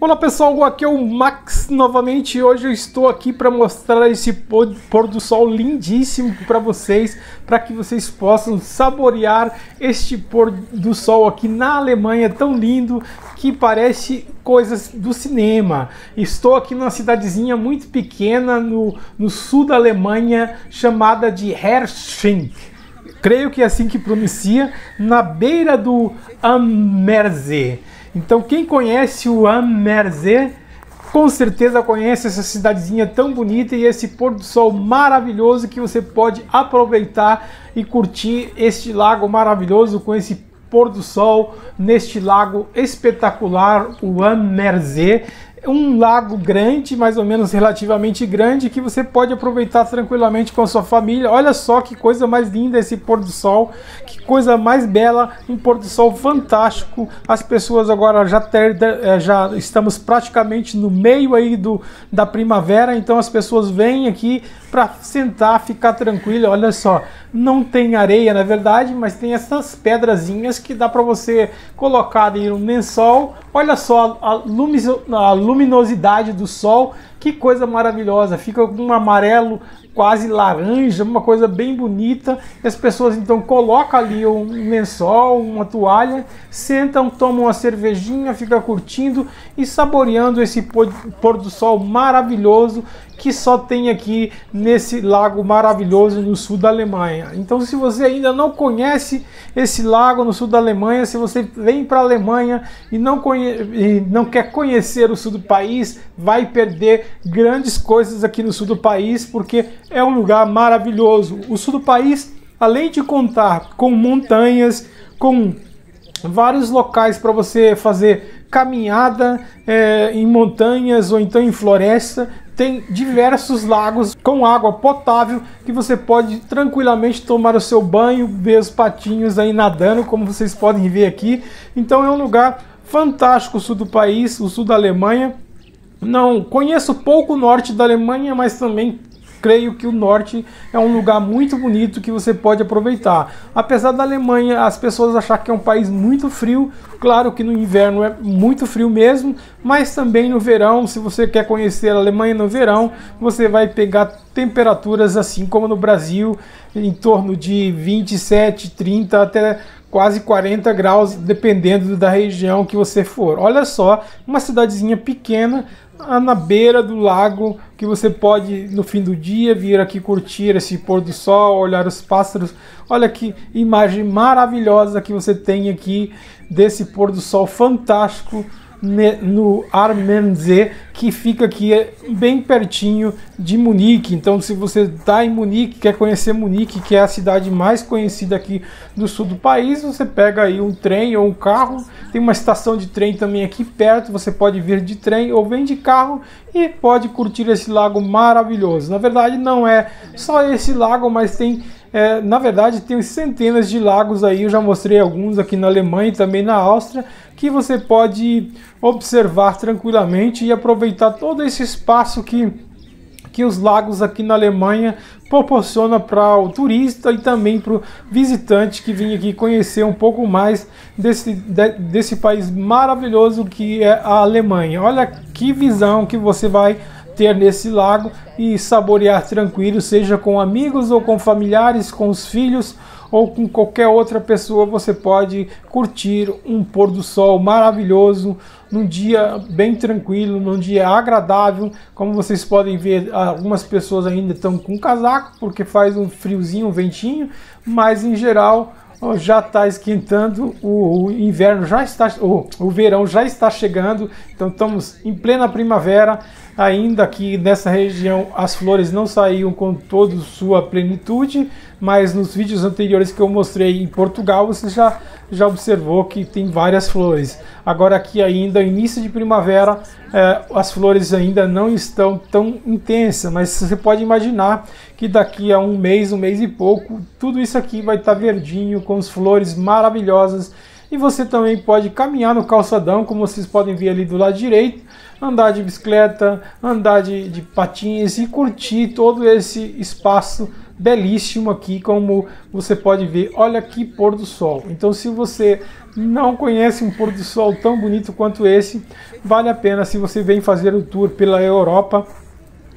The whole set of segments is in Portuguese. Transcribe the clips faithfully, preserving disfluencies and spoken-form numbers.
Olá pessoal, aqui é o Max novamente e hoje eu estou aqui para mostrar esse pôr do sol lindíssimo para vocês, para que vocês possam saborear este pôr do sol aqui na Alemanha, tão lindo que parece coisas do cinema. Estou aqui numa cidadezinha muito pequena no, no sul da Alemanha chamada de Herrsching. Creio que é assim que pronuncia, na beira do Ammersee. Então quem conhece o Ammersee, com certeza conhece essa cidadezinha tão bonita e esse pôr do sol maravilhoso que você pode aproveitar e curtir este lago maravilhoso com esse pôr do sol neste lago espetacular, o Ammersee. Um lago grande, mais ou menos relativamente grande, que você pode aproveitar tranquilamente com a sua família. Olha só que coisa mais linda esse pôr do sol, que coisa mais bela, um pôr do sol fantástico. As pessoas agora já, ter, já estamos praticamente no meio aí do, da primavera, então as pessoas vêm aqui para sentar, ficar tranquila. Olha só, não tem areia na verdade, mas tem essas pedrazinhas que dá para você colocar em um lençol. Olha só a luz, a luz luminosidade do sol, que coisa maravilhosa, fica com um amarelo quase laranja, uma coisa bem bonita. As pessoas então colocam ali um lençol, uma toalha, sentam, tomam uma cervejinha, fica curtindo e saboreando esse pôr do sol maravilhoso que só tem aqui nesse lago maravilhoso no sul da Alemanha. Então se você ainda não conhece esse lago no sul da Alemanha, se você vem para a Alemanha e não, e não quer conhecer o sul do país, vai perder grandes coisas aqui no sul do país, porque é um lugar maravilhoso. O sul do país, além de contar com montanhas, com vários locais para você fazer caminhada é, em montanhas ou então em floresta, tem diversos lagos com água potável que você pode tranquilamente tomar o seu banho, ver os patinhos aí nadando, como vocês podem ver aqui. Então é um lugar fantástico o sul do país, o sul da Alemanha. Não conheço pouco o norte da Alemanha, mas também creio que o norte é um lugar muito bonito que você pode aproveitar. Apesar da Alemanha, as pessoas acham que é um país muito frio. Claro que no inverno é muito frio mesmo, mas também no verão, se você quer conhecer a Alemanha no verão, você vai pegar temperaturas assim como no Brasil, em torno de vinte e sete, trinta até quase quarenta graus, dependendo da região que você for. Olha só, uma cidadezinha pequena, na beira do lago, que você pode no fim do dia vir aqui curtir esse pôr do sol, olhar os pássaros. Olha que imagem maravilhosa que você tem aqui desse pôr do sol fantástico no Ammersee, que fica aqui bem pertinho de Munique. Então se você está em Munique, quer conhecer Munique, que é a cidade mais conhecida aqui do sul do país, você pega aí um trem ou um carro, tem uma estação de trem também aqui perto, você pode vir de trem ou vem de carro e pode curtir esse lago maravilhoso. Na verdade não é só esse lago, mas tem É, na verdade tem centenas de lagos aí, eu já mostrei alguns aqui na Alemanha e também na Áustria, que você pode observar tranquilamente e aproveitar todo esse espaço que, que os lagos aqui na Alemanha proporciona para o turista e também para o visitante que vem aqui conhecer um pouco mais desse, de, desse país maravilhoso que é a Alemanha. Olha que visão que você vai ter nesse lago e saborear tranquilo, seja com amigos ou com familiares, com os filhos ou com qualquer outra pessoa. Você pode curtir um pôr do sol maravilhoso num dia bem tranquilo, num dia agradável. Como vocês podem ver, algumas pessoas ainda estão com casaco porque faz um friozinho, um ventinho, mas em geral já está esquentando, o, o inverno já está, o, o verão já está chegando, então estamos em plena primavera. Ainda aqui nessa região as flores não saíram com toda sua plenitude, mas nos vídeos anteriores que eu mostrei em Portugal você já, já observou que tem várias flores. Agora aqui ainda início de primavera, eh, as flores ainda não estão tão intensas, mas você pode imaginar que daqui a um mês, um mês e pouco, tudo isso aqui vai estar verdinho, com as flores maravilhosas. E você também pode caminhar no calçadão, como vocês podem ver ali do lado direito, andar de bicicleta, andar de, de patins e curtir todo esse espaço belíssimo aqui, como você pode ver. Olha que pôr do sol. Então se você não conhece um pôr do sol tão bonito quanto esse, vale a pena. Se você vem fazer o tour pela Europa,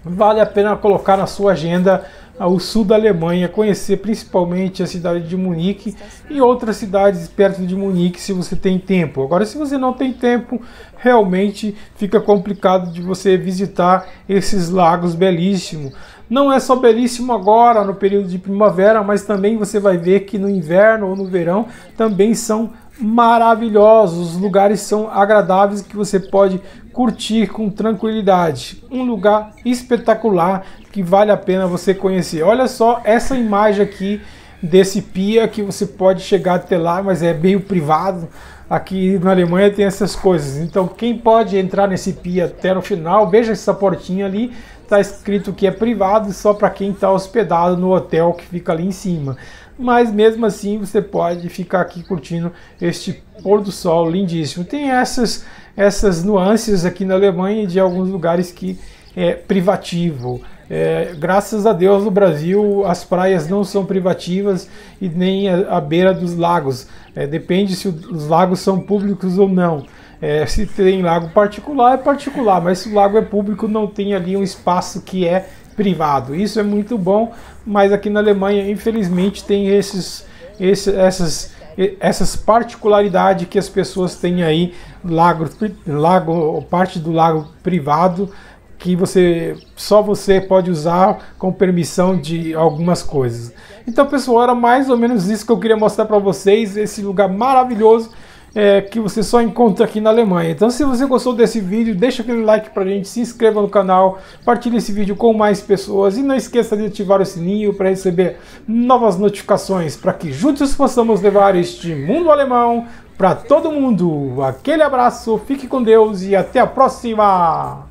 vale a pena colocar na sua agenda o sul da Alemanha, conhecer principalmente a cidade de Munique e outras cidades perto de Munique, se você tem tempo. Agora, se você não tem tempo, realmente fica complicado de você visitar esses lagos belíssimos. Não é só belíssimo agora no período de primavera, mas também você vai ver que no inverno ou no verão também são maravilhosos. Os lugares são agradáveis que você pode curtir com tranquilidade. Um lugar espetacular que vale a pena você conhecer. Olha só essa imagem aqui desse pia que você pode chegar até lá, mas é meio privado. Aqui na Alemanha tem essas coisas. Então quem pode entrar nesse pia até no final, veja essa portinha ali, está escrito que é privado, só para quem está hospedado no hotel que fica ali em cima. Mas mesmo assim você pode ficar aqui curtindo este pôr do sol lindíssimo. Tem essas, essas nuances aqui na Alemanha, de alguns lugares que é privativo. É, graças a Deus no Brasil as praias não são privativas e nem a, a beira dos lagos. É, depende se os lagos são públicos ou não. É, se tem lago particular, é particular, mas se o lago é público, não tem ali um espaço que é privado. Isso é muito bom, mas aqui na Alemanha, infelizmente, tem esses, esses, essas, essas particularidades que as pessoas têm aí, lago, lago, parte do lago privado, que você, só você pode usar com permissão de algumas coisas. Então, pessoal, era mais ou menos isso que eu queria mostrar para vocês, esse lugar maravilhoso, É, que você só encontra aqui na Alemanha. Então, se você gostou desse vídeo, deixa aquele like pra gente, se inscreva no canal, partilhe esse vídeo com mais pessoas e não esqueça de ativar o sininho para receber novas notificações, para que juntos possamos levar este mundo alemão para todo mundo. Aquele abraço, fique com Deus e até a próxima!